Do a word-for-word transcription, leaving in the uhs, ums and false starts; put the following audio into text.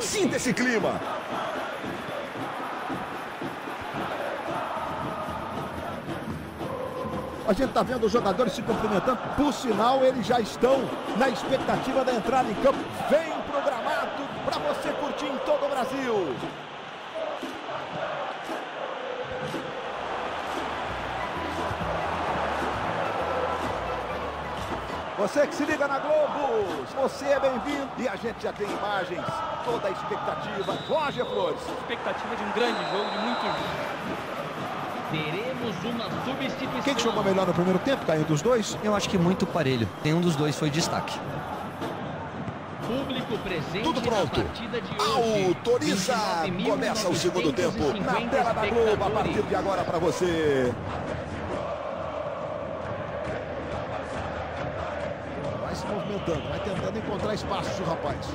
Sinta esse clima. A gente está vendo os jogadores se cumprimentando. Por sinal, eles já estão na expectativa da entrada em campo. Vem pro gramado para você curtir em todo o Brasil. Você que se liga na Globo, você é bem-vindo. E a gente já tem imagens, toda a expectativa. Jorge Flores. Expectativa de um grande jogo, de muito jogo. Teremos uma substituição. Quem jogou melhor no primeiro tempo, Caio, dos dois? Eu acho que muito parelho. Nenhum dos dois foi destaque. Público presente. Tudo pronto. Autoriza. Começa o segundo tempo. Na tela da Globo, a partir de agora para você. Vai se movimentando, vai tentando encontrar espaço, rapaz.